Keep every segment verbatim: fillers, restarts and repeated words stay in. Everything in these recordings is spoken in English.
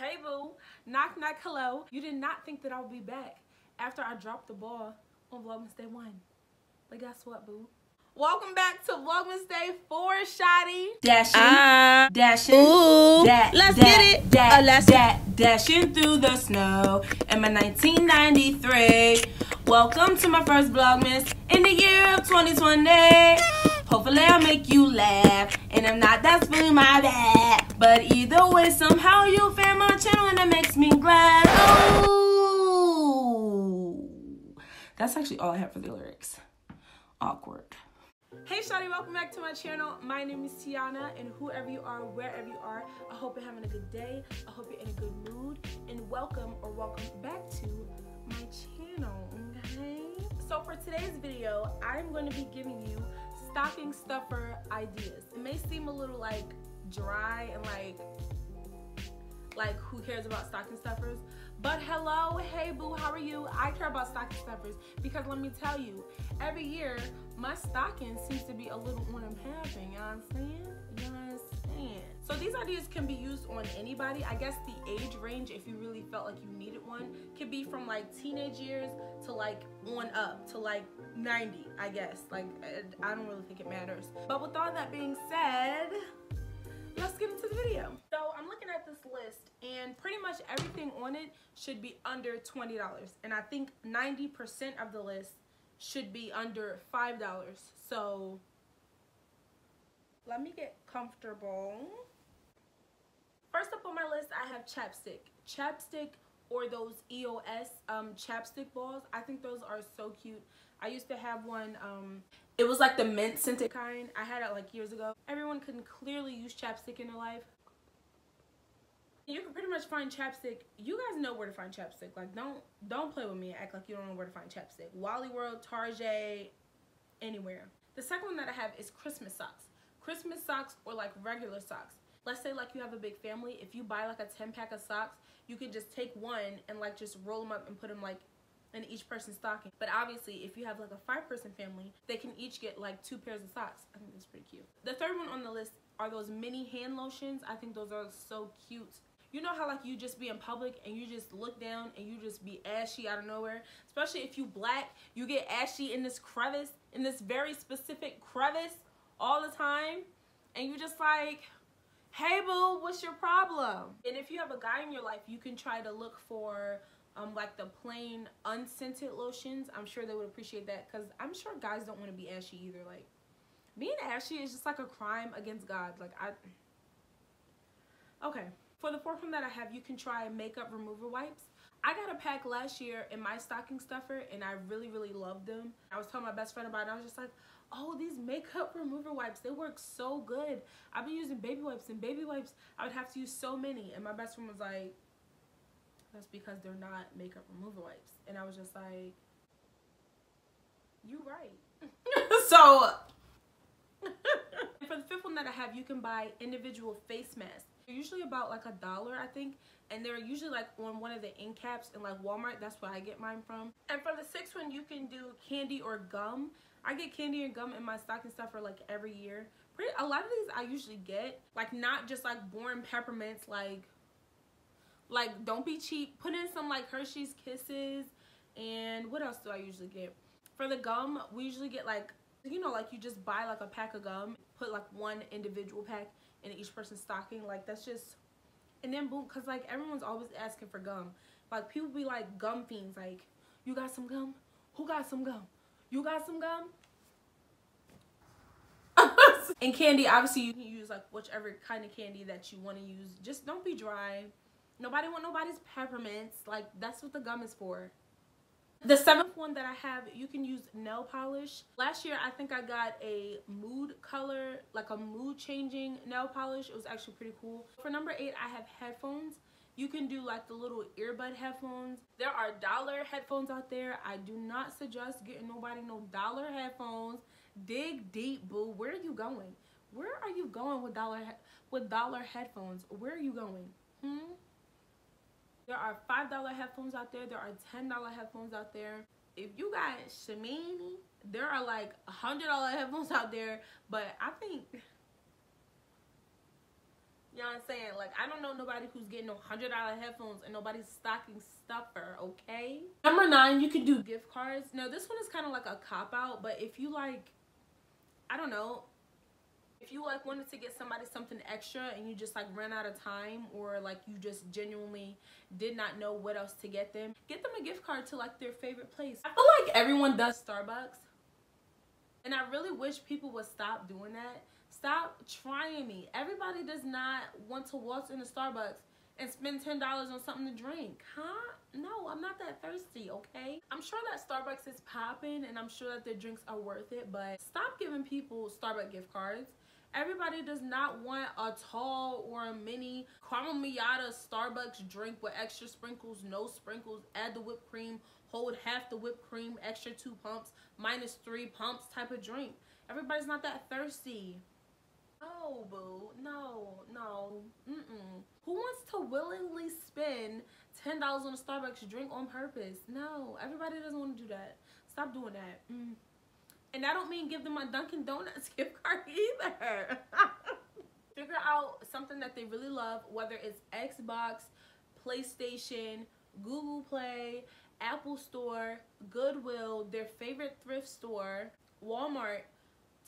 Hey boo, knock knock, hello. You did not think that I would be back after I dropped the ball on Vlogmas Day one. But guess what, boo? Welcome back to Vlogmas Day four, shawty. Dashing, uh, dashing, ooh, da let's da get it. Da uh, let's da dashing through the snow in my nineteen ninety-three. Welcome to my first Vlogmas in the year of twenty twenty. Hopefully I'll make you laugh, and if not, that's really my bad. But either way, somehow you found my channel and it makes me glad. Ooh. That's actually all I have for the lyrics. Awkward. Hey shawty, welcome back to my channel. My name is Tiana, and whoever you are, wherever you are, I hope you're having a good day. I hope you're in a good mood, and welcome or welcome back to my channel, okay? So for today's video, I'm going to be giving you stocking stuffer ideas. It may seem a little like dry and like like who cares about stocking stuffers, but hello, hey boo, how are you? I care about stocking stuffers because let me tell you, every year my stocking seems to be a little on and popping, you know what I'm saying? You know what I'm saying? So these ideas can be used on anybody. I guess the age range, if you really felt like you needed one, could be from like teenage years to like on up to like ninety, I guess. Like, I don't really think it matters. But with all that being said, let's get into the video. So I'm looking at this list, and pretty much everything on it should be under twenty dollars. And I think ninety percent of the list should be under five dollars. So let me get comfortable. First up on my list, I have chapstick. Chapstick or those E O S um, chapstick balls. I think those are so cute. I used to have one. Um, it was like the mint scented kind. I had it like years ago. Everyone can clearly use chapstick in their life. You can pretty much find chapstick. You guys know where to find chapstick. Like, don't don't play with me and act like you don't know where to find chapstick. Wally World, Tarjay, anywhere. The second one that I have is Christmas socks. Christmas socks or like regular socks. Let's say like you have a big family. If you buy like a ten pack of socks, you can just take one and like just roll them up and put them like in each person's stocking. But obviously if you have like a five person family, they can each get like two pairs of socks. I think that's pretty cute. The third one on the list are those mini hand lotions. I think those are so cute. You know how like you just be in public and you just look down and you just be ashy out of nowhere? Especially if you black, you get ashy in this crevice, in this very specific crevice all the time. And you just like, hey boo, what's your problem? And if you have a guy in your life, you can try to look for Um, like the plain unscented lotions. I'm sure they would appreciate that because I'm sure guys don't want to be ashy either. Like, being ashy is just like a crime against God. Like, I... Okay. For the fourth one that I have, you can try makeup remover wipes. I got a pack last year in my stocking stuffer and I really, really loved them. I was telling my best friend about it. I was just like, oh, these makeup remover wipes, they work so good. I've been using baby wipes and baby wipes. I would have to use so many. And my best friend was like, that's because they're not makeup remover wipes. And I was just like, you right. So, for the fifth one that I have, you can buy individual face masks. They're usually about like a dollar, I think. And they're usually like on one of the end caps in like Walmart. That's where I get mine from. And for the sixth one, you can do candy or gum. I get candy and gum in my stocking stuffer like every year. Pretty, a lot of these I usually get. Like, not just like boring peppermints, like... Like, don't be cheap. Put in some, like, Hershey's Kisses. And what else do I usually get? For the gum, we usually get, like, you know, like, you just buy, like, a pack of gum. Put, like, one individual pack in each person's stocking. Like, that's just... And then, boom, because, like, everyone's always asking for gum. Like, people be, like, gum fiends. Like, you got some gum? Who got some gum? You got some gum? And candy, obviously, you can use, like, whichever kind of candy that you want to use. Just don't be dry. Nobody want nobody's peppermints. Like, that's what the gum is for. The seventh one that I have, you can use nail polish. Last year, I think I got a mood color, like a mood changing nail polish. It was actually pretty cool. For number eight, I have headphones. You can do like the little earbud headphones. There are dollar headphones out there. I do not suggest getting nobody no dollar headphones. Dig deep, boo. Where are you going? Where are you going with dollar with dollar headphones? Where are you going? Hmm? There are five dollar headphones out there. There are ten dollar headphones out there. If you got Shamini, there are like one hundred dollar headphones out there. But I think, You know what I'm saying? Like, I don't know nobody who's getting one hundred dollar headphones and nobody's stocking stuffer, okay? Number nine, you can do gift cards. Now, this one is kind of like a cop-out, but if you, like, I don't know, if you, like, wanted to get somebody something extra and you just, like, ran out of time or, like, you just genuinely did not know what else to get them, get them a gift card to, like, their favorite place. I feel like everyone does Starbucks, and I really wish people would stop doing that. Stop trying me. Everybody does not want to waltz into Starbucks and spend ten dollars on something to drink, huh? No, I'm not that thirsty, okay? I'm sure that Starbucks is popping and I'm sure that their drinks are worth it, but stop giving people Starbucks gift cards. Everybody does not want a tall or a mini caramel Miata Starbucks drink with extra sprinkles, no sprinkles, add the whipped cream, hold half the whipped cream, extra two pumps, minus three pumps type of drink. Everybody's not that thirsty. No, boo. No, no. Mm-mm. Who wants to willingly spend ten dollars on a Starbucks drink on purpose? No. Everybody doesn't want to do that. Stop doing that. Mm. And I don't mean give them a Dunkin' Donuts gift card either. Figure out something that they really love, whether it's Xbox, PlayStation, Google Play, Apple Store, Goodwill, their favorite thrift store, Walmart,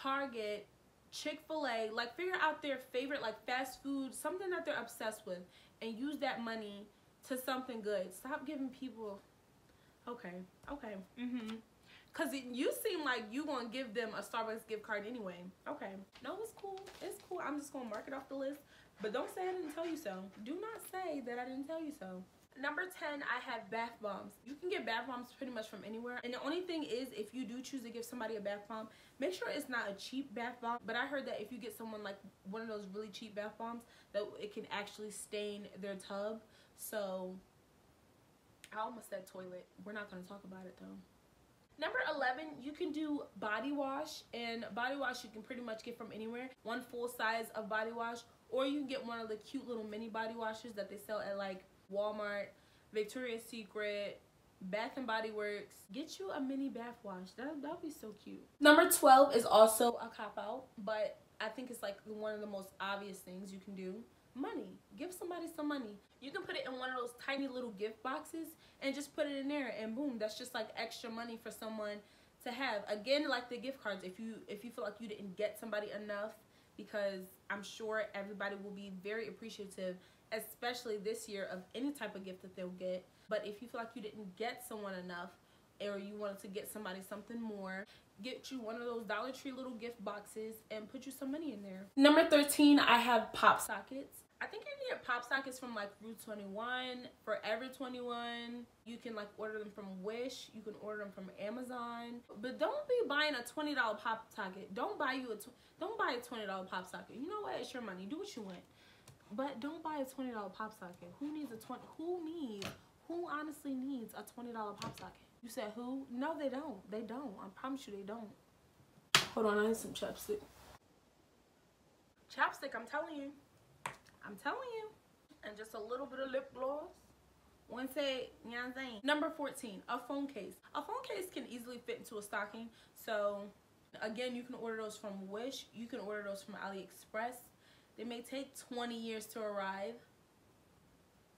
Target, Chick-fil-A. Like, figure out their favorite, like, fast food, something that they're obsessed with, and use that money to something good. Stop giving people, okay, okay, mm-hmm. Because you seem like you gonna give them a Starbucks gift card anyway. Okay, no, it's cool, it's cool. I'm just gonna mark it off the list, but don't say I didn't tell you so. Do not say that I didn't tell you so. Number ten, I have bath bombs. You can get bath bombs pretty much from anywhere. And the only thing is, if you do choose to give somebody a bath bomb, make sure it's not a cheap bath bomb. But I heard that if you get someone like one of those really cheap bath bombs, that it can actually stain their tub. So, I almost said toilet. We're not going to talk about it though. Number eleven, you can do body wash. And body wash you can pretty much get from anywhere. One full size of body wash. Or you can get one of the cute little mini body washes that they sell at like Walmart, Victoria's Secret, Bath and Body Works. Get you a mini bath wash. That that'll be so cute. Number twelve is also a cop-out, but I think it's like one of the most obvious things you can do. Money. Give somebody some money. You can put it in one of those tiny little gift boxes and just put it in there, and boom, that's just like extra money for someone to have. Again, like the gift cards, if you if you feel like you didn't get somebody enough, because I'm sure everybody will be very appreciative, especially this year, of any type of gift that they'll get. But if you feel like you didn't get someone enough, or you wanted to get somebody something more, get you one of those Dollar Tree little gift boxes and put you some money in there. Number thirteen, I have pop sockets. I think you can get pop sockets from like Route Twenty One, Forever Twenty One. You can like order them from Wish. You can order them from Amazon. But don't be buying a twenty dollar pop socket. Don't buy you a tw don't buy a twenty dollar pop socket. You know what? It's your money. Do what you want. But don't buy a twenty dollar pop socket. Who needs a twenty? Who needs? Who honestly needs a twenty dollar pop socket? You said who? No, they don't. They don't. I promise you, they don't. Hold on, I need some chapstick. Chapstick, I'm telling you. I'm telling you. And just a little bit of lip gloss. One say, you know what I'm saying? Number fourteen, a phone case. A phone case can easily fit into a stocking. So, again, you can order those from Wish. You can order those from AliExpress. They may take twenty years to arrive,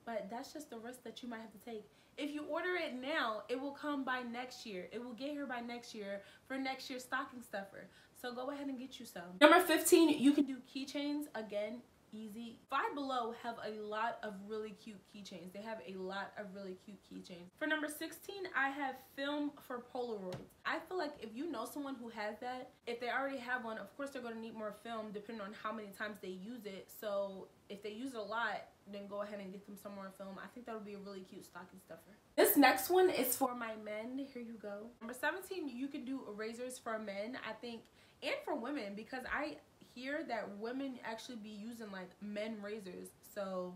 but that's just the risk that you might have to take. If you order it now, it will come by next year. It will get here by next year for next year's stocking stuffer. So go ahead and get you some. Number fifteen, you can do keychains. Again, easy. Five Below have a lot of really cute keychains. They have a lot of really cute keychains. For number sixteen, I have film for Polaroids. I feel like if you know someone who has that, if they already have one, of course they're going to need more film depending on how many times they use it. So if they use it a lot, then go ahead and get them some more film. I think that would be a really cute stocking stuffer. This next one is for my men. Here you go. Number seventeen, you can do erasers for men, I think, and for women, because I hear that women actually be using like men razors. So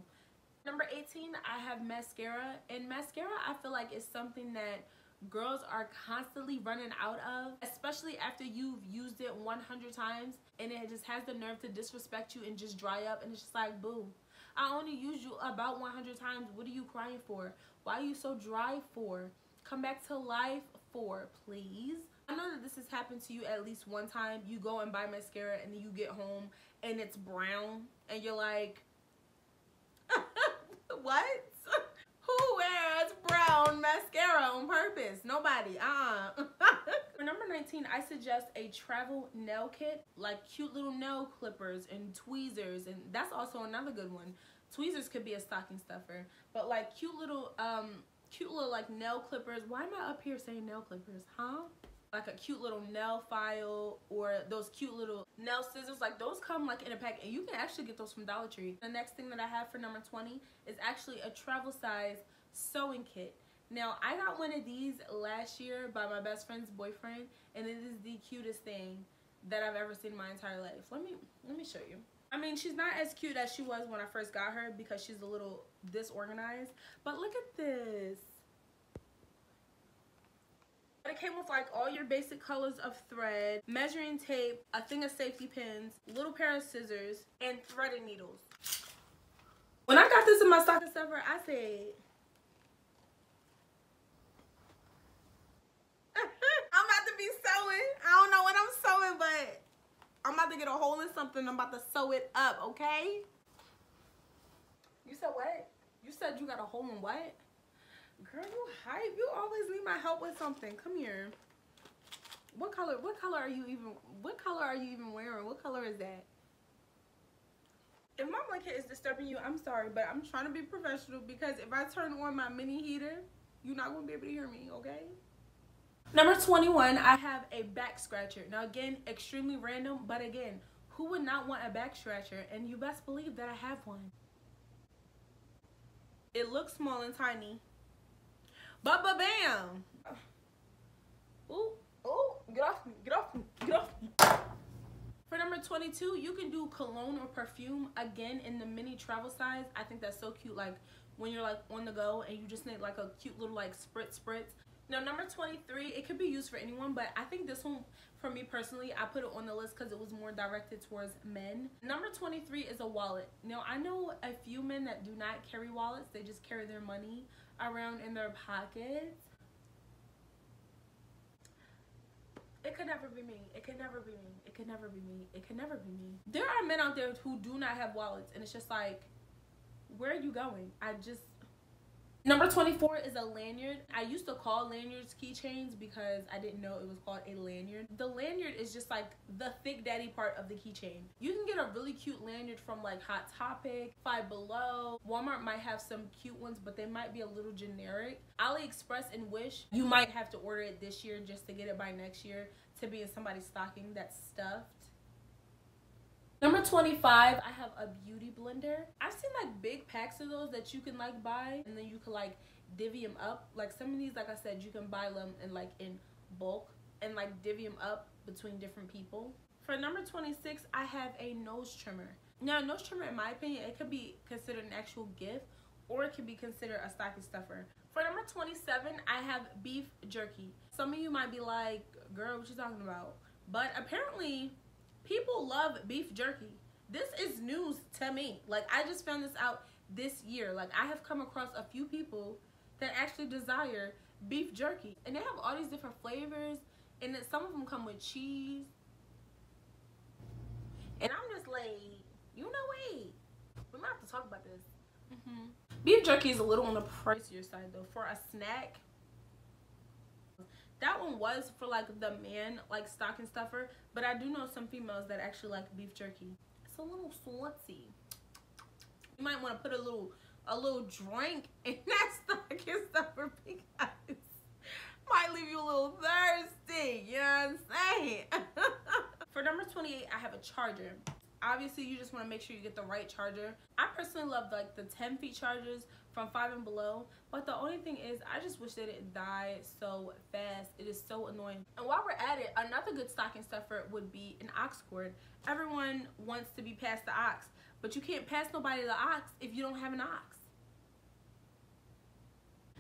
number eighteen, I have mascara. And mascara, I feel like, is something that girls are constantly running out of, especially after you've used it one hundred times and it just has the nerve to disrespect you and just dry up, and it's just like, boo, I only used you about one hundred times. What are you crying for? Why are you so dry for? Come back to life for, please. I know that this has happened to you at least one time. You go and buy mascara and then you get home and it's brown and you're like, What? Who wears brown mascara on purpose? Nobody. Uh-uh. For number nineteen, I suggest a travel nail kit, like cute little nail clippers and tweezers, and that's also another good one. Tweezers could be a stocking stuffer, but like cute little, um, cute little like nail clippers. Why am I up here saying nail clippers, huh? Like a cute little nail file or those cute little nail scissors. Like those come like in a pack and you can actually get those from Dollar Tree. The next thing that I have for number twenty is actually a travel size sewing kit. Now I got one of these last year by my best friend's boyfriend and it is the cutest thing that I've ever seen in my entire life. Let me, let me show you. I mean, she's not as cute as she was when I first got her because she's a little disorganized, but look at this. But it came with like all your basic colors of thread, measuring tape, a thing of safety pins, little pair of scissors, and threading needles. When I got this in my stocking stuffer, I said, I'm about to be sewing. I don't know what I'm sewing, but I'm about to get a hole in something. I'm about to sew it up, okay? You said what? You said you got a hole in what? Girl, you hype. You always need my help with something. Come here. What color? What color are you even? What color are you even wearing? What color is that? If my blanket is disturbing you, I'm sorry, but I'm trying to be professional because if I turn on my mini heater, you're not gonna be able to hear me, okay? Number twenty-one, I have a back scratcher. Now again, extremely random, but again, who would not want a back scratcher? And you best believe that I have one. It looks small and tiny. Ba ba bam! Ooh, ooh, get off me, get off me, get off me. For number twenty-two, you can do cologne or perfume, again, in the mini travel size. I think that's so cute, like, when you're, like, on the go and you just need, like, a cute little, like, spritz spritz. Now, number twenty-three, it could be used for anyone, but I think this one, for me personally, I put it on the list because it was more directed towards men. Number twenty-three is a wallet. Now, I know a few men that do not carry wallets. They just carry their money around in their pockets. It could never be me. It could never be me. It could never be me. It could never be me. There are men out there who do not have wallets, and it's just like, where are you going? I just... Number twenty-four is a lanyard. I used to call lanyards keychains because I didn't know it was called a lanyard. The lanyard is just like the thick daddy part of the keychain. You can get a really cute lanyard from like Hot Topic, Five Below. Walmart might have some cute ones, but they might be a little generic. AliExpress and Wish, you might have to order it this year just to get it by next year to be in somebody's stocking that's stuffed. Number twenty-five, I have a beauty blender. I've seen like big packs of those that you can like buy and then you can like divvy them up. Like some of these, like I said, you can buy them in like in bulk and like divvy them up between different people. For number twenty-six, I have a nose trimmer. Now a nose trimmer, in my opinion, it could be considered an actual gift or it could be considered a stocking stuffer. For number twenty-seven, I have beef jerky. Some of you might be like, girl, what you talking about? But apparently, people love beef jerky. This is news to me. Like, I just found this out this year. Like, I have come across a few people that actually desire beef jerky. And they have all these different flavors. And then some of them come with cheese. And I'm just like, you know what? We might have to talk about this. Mm-hmm. Beef jerky is a little on the pricier side, though. For a snack, that one was for like the man, like stocking stuffer, but I do know some females that actually like beef jerky. It's a little salty. You might want to put a little a little drink in that stocking stuffer because it might leave you a little thirsty, you know what I'm saying? For number twenty-eight, I have a charger. Obviously, you just want to make sure you get the right charger. I personally love like the ten feet chargers from Five and Below, but the only thing is I just wish they didn't die so fast. It is so annoying. And while we're at it, another good stocking stuffer would be an aux cord. Everyone wants to be past the aux, but you can't pass nobody the aux if you don't have an aux.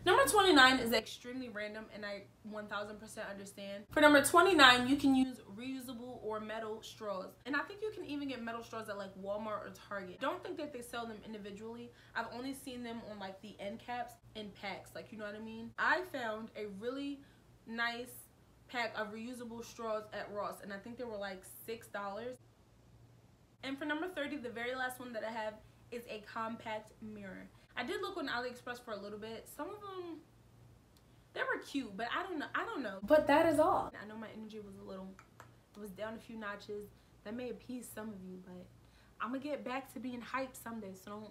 Number twenty-nine is extremely random and I one thousand percent understand. For number twenty-nine, you can use reusable or metal straws. And I think you can even get metal straws at like Walmart or Target. Don't think that they sell them individually. I've only seen them on like the end caps and packs, like you know what I mean? I found a really nice pack of reusable straws at Ross and I think they were like six dollars. And for number thirty, the very last one that I have is a compact mirror. I did look on AliExpress for a little bit. Some of them, they were cute, but I don't know. I don't know. But that is all. I know my energy was a little, it was down a few notches. That may appease some of you, but I'm gonna get back to being hyped someday. So don't,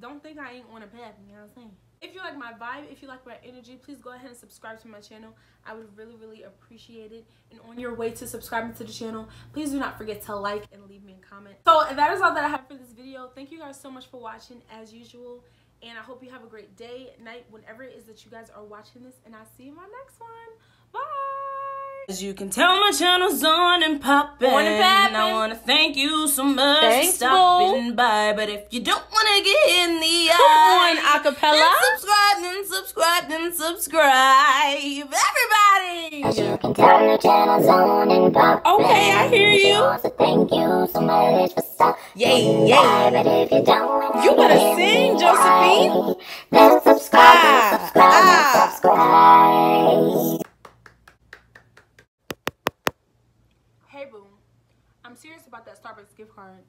don't think I ain't on a path. You know what I'm saying? If you like my vibe, if you like my energy, please go ahead and subscribe to my channel. I would really, really appreciate it. And on your way to subscribing to the channel, please do not forget to like and leave me a comment. So that is all that I have for this video. Thank you guys so much for watching as usual. And I hope you have a great day, night, whenever it is that you guys are watching this. And I'll see you in my next one. Bye! As you can tell, my channel's on and poppin'. And I wanna thank you so much Thanks, for stopping bro. by. But if you don't wanna get in the Come eye, on, acapella. Then subscribe, then subscribe, then subscribe. Everybody! As you can tell, my channel's on and poppin'. Okay, I hear you. Also thank you so much for stopping yeah, yeah. by. But if you don't wanna you better get sing, in the Josephine. Eye, then subscribe, ah, then subscribe, ah. then subscribe. About that Starbucks gift card.